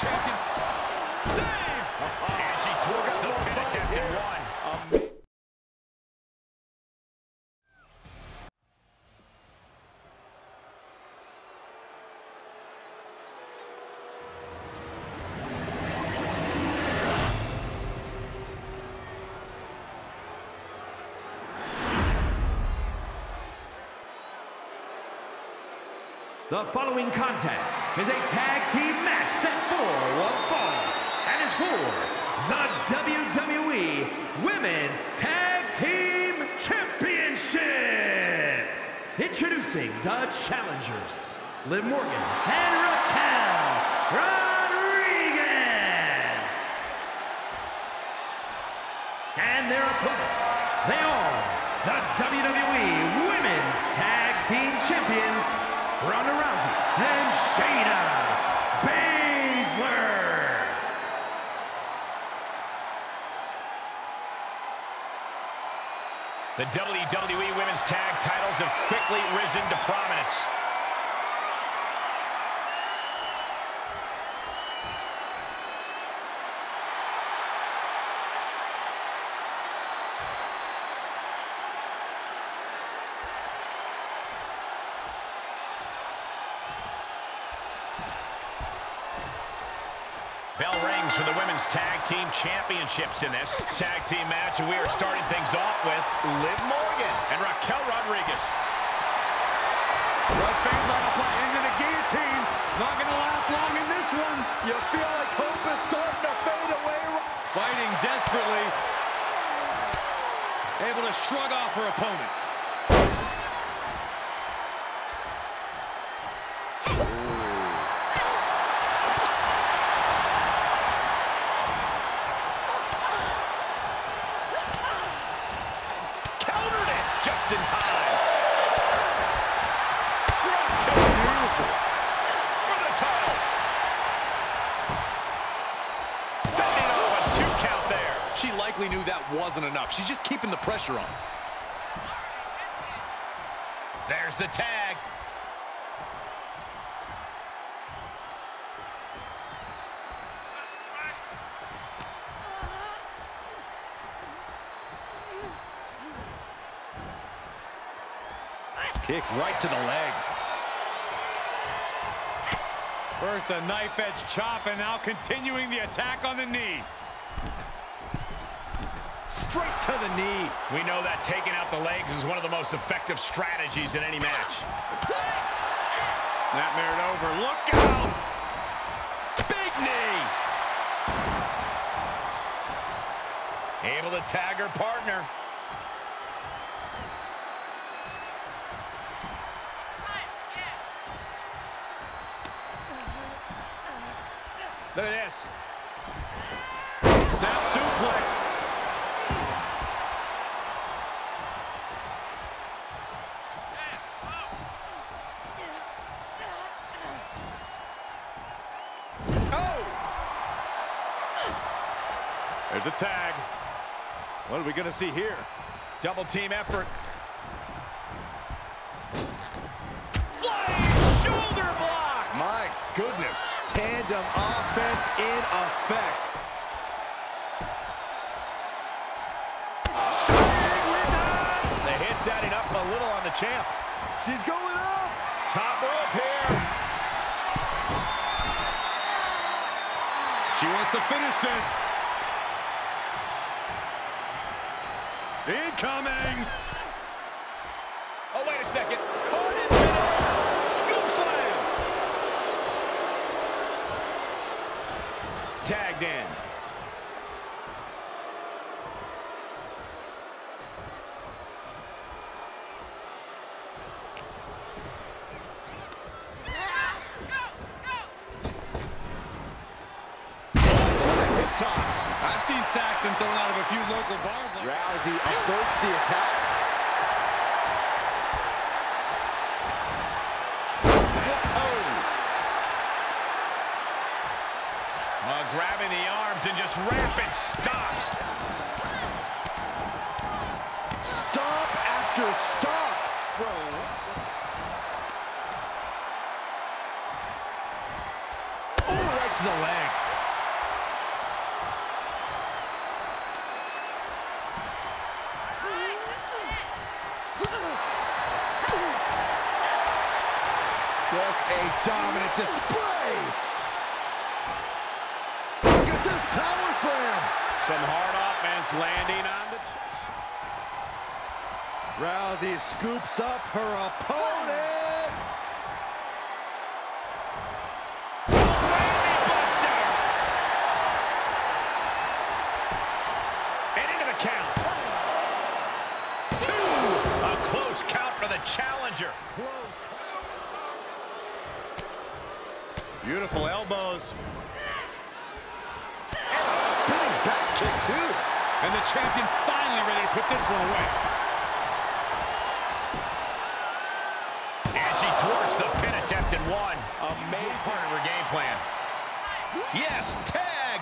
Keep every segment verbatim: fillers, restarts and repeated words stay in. choking. Save! And she thwarts the pin attempt at one. Um, The following contest is a tag team match set for one fall and is for the W W E Women's Tag Team Championship. Introducing the challengers, Liv Morgan and Raquel Rodriguez. And their opponents, they are the W W E Women's Tag Team Champions, Ronda Rousey and Shayna Baszler. The W W E Women's Tag titles have quickly risen to prominence. Bell rings for the Women's Tag Team Championships in this tag team match, and we are starting things off with Liv Morgan and Raquel Rodriguez. Right face on the play into the guillotine. Not going to last long in this one. You feel like hope is starting to fade away. Fighting desperately. Able to shrug off her opponent. Just in time. Drop kick. Beautiful. For the title. Fending off a two count there. She likely knew that wasn't enough. She's just keeping the pressure on. There's the tag. Kick right to the leg. First a knife edge chop, and now continuing the attack on the knee. Straight to the knee. We know that taking out the legs is one of the most effective strategies in any match. Snapmare over. Look out! Big knee. Able to tag her partner. Look at this. Snap suplex. Oh! There's a tag. What are we going to see here? Double team effort. Goodness. Tandem offense in effect. Oh, the hit's adding up a little on the champ. She's going up. Top rope here. She wants to finish this. Incoming. Oh, wait a second. Caught it. Tagged in. Toss. I've seen Saxon thrown out of a few local bars. Like Rousey averts the attack. Uh, grabbing the arms and just rapid stops. Stop after stop. Bro. Oh, right to the leg. Just a dominant display. Look at this power slam. Some hard offense landing on the... Rousey scoops up her opponent. Oh, Lady Buster. And into the count. Two. A close count for the challenger. Close. Beautiful elbows. And a spinning back kick, too. And the champion finally ready to put this one away. And she thwarts the pin attempt in one. Amazing part of her game plan. Yes, tag.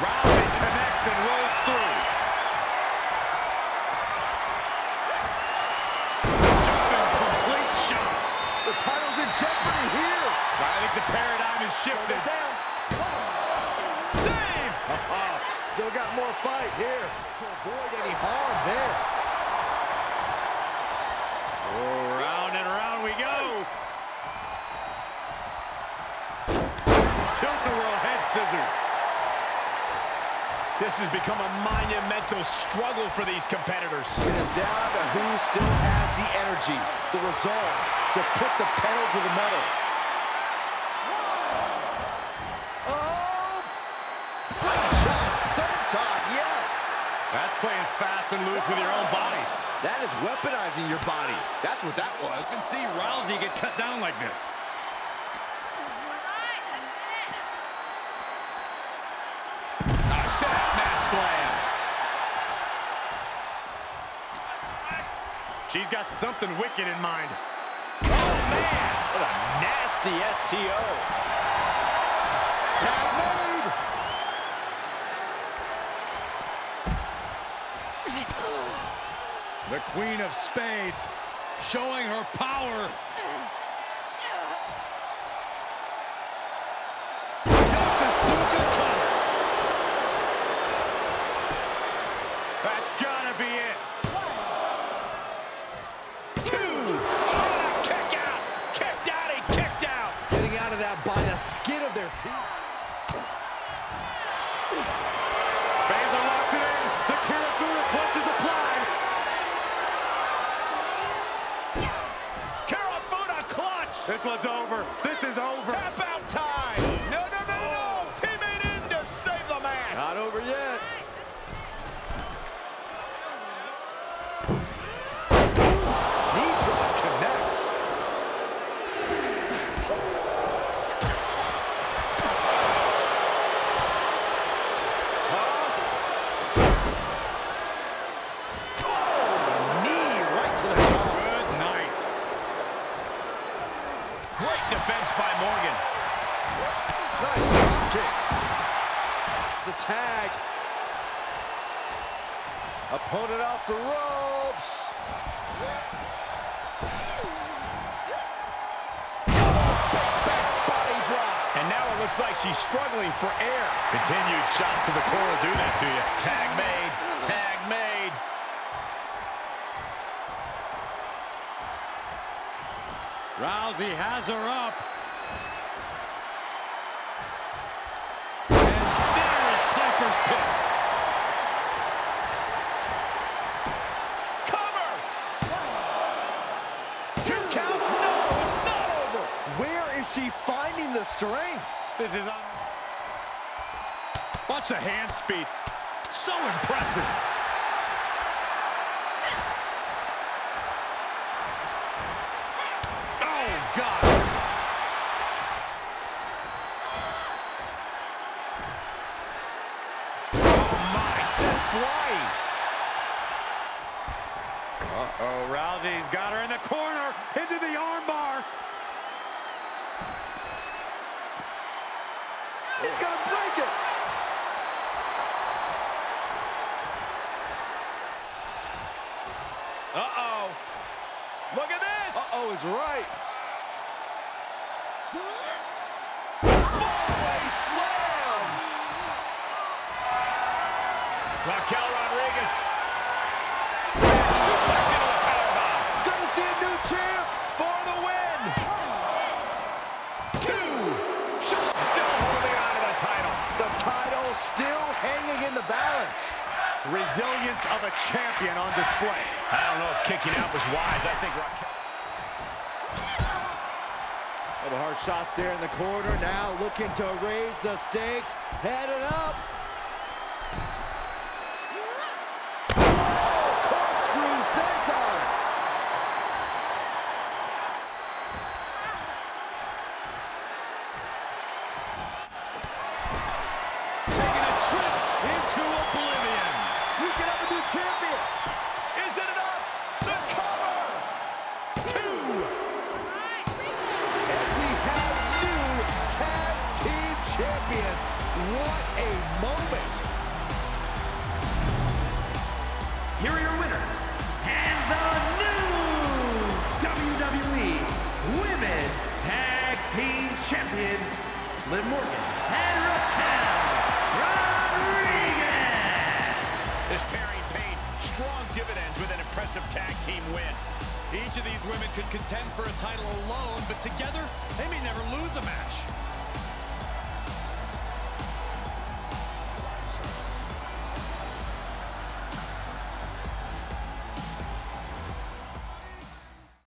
Rousey connects and rolls through. The paradigm is shifted. Down. Save! Still got more fight here to avoid any harm there. Oh, round and around we go. Tilt-a-whirl head scissors. This has become a monumental struggle for these competitors. It is down to who still has the energy, the resolve to put the pedal to the metal. That's playing fast and loose with your own body. That is weaponizing your body. That's what that was. You can see Rousey get cut down like this. A snapback slam. She's got something wicked in mind. Oh, man. What a nasty S T O. Tag made. The Queen of Spades showing her power. Yokosuka cutter. That's gotta be it. One. Two. Oh, kick out. Kicked out. He kicked out. Getting out of that by the skin of their teeth. This one's over. This is over. Tap out time. No, no, no, oh. no. Teammate in to save the match. Not over yet. Knee drop connects. Toss. Oh, knee right to the top. Good night. Great defense by Morgan. Nice drop kick. It's a tag. Opponent off the ropes. Oh, big back body drop. And now it looks like she's struggling for air. Continued shots to the core will do that to you. Tag made. Tag made. Rousey has her up. And there is Piper's pick. Cover! Two count. No, it's not over. Where is she finding the strength? This is on. Watch the hand speed. So impressive. God. Oh, my, sent flying. Uh-oh, Rousey's got her in the corner, into the arm bar. He's gonna break it. Uh-oh. Look at this. Uh-oh is right. Four-way slam! Raquel Rodriguez. Suplex. Resilience of a champion on display. I don't know if kicking out was wise. I think Raquel. Little hard shots there in the corner. Now looking to raise the stakes. Headed up. What a moment! Here are your winners, and the new W W E Women's Tag Team Champions, Liv Morgan and Raquel Rodriguez! This pairing paid strong dividends with an impressive tag team win. Each of these women could contend for a title alone, but together, they may never lose a match.